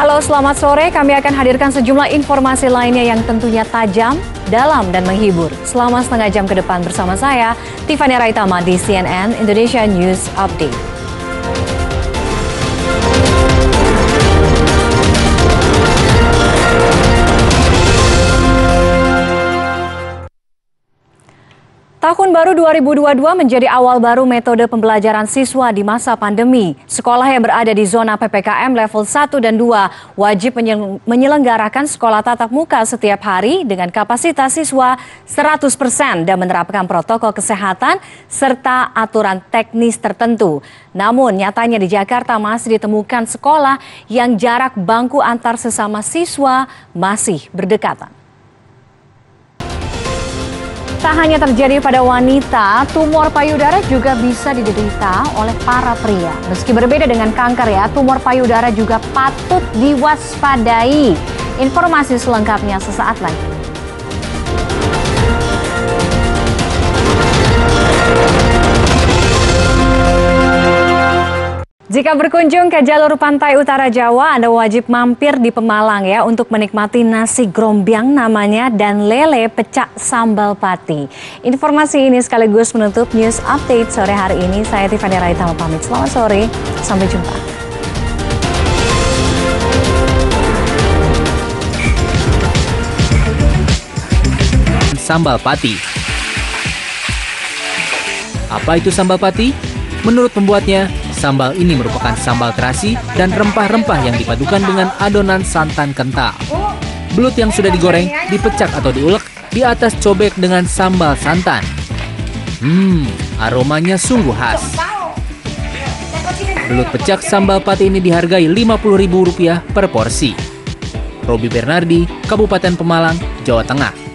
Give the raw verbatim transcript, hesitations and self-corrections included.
Halo, selamat sore. Kami akan hadirkan sejumlah informasi lainnya yang tentunya tajam, dalam, dan menghibur. Selama setengah jam ke depan bersama saya, Tiffany Raitama di C N N Indonesia News Update. Tahun baru dua ribu dua puluh dua menjadi awal baru metode pembelajaran siswa di masa pandemi. Sekolah yang berada di zona P P K M level satu dan dua wajib menyelenggarakan sekolah tatap muka setiap hari dengan kapasitas siswa seratus persen dan menerapkan protokol kesehatan serta aturan teknis tertentu. Namun nyatanya di Jakarta masih ditemukan sekolah yang jarak bangku antar sesama siswa masih berdekatan. Tak hanya terjadi pada wanita, tumor payudara juga bisa diderita oleh para pria. Meski berbeda dengan kanker ya, tumor payudara juga patut diwaspadai. Informasi selengkapnya sesaat lagi. Jika berkunjung ke jalur pantai utara Jawa, Anda wajib mampir di Pemalang ya untuk menikmati nasi grombyang namanya dan lele pecak sambal pati. Informasi ini sekaligus menutup news update sore hari ini. Saya Tiffany Raitama pamit. Selamat sore, sampai jumpa. Sambal pati. Apa itu sambal pati? Menurut pembuatnya, sambal ini merupakan sambal terasi dan rempah-rempah yang dipadukan dengan adonan santan kental. Belut yang sudah digoreng, dipecak atau diulek di atas cobek dengan sambal santan. Hmm, aromanya sungguh khas. Belut pecak sambal pati ini dihargai lima puluh ribu rupiah per porsi. Robbie Bernardi, Kabupaten Pemalang, Jawa Tengah.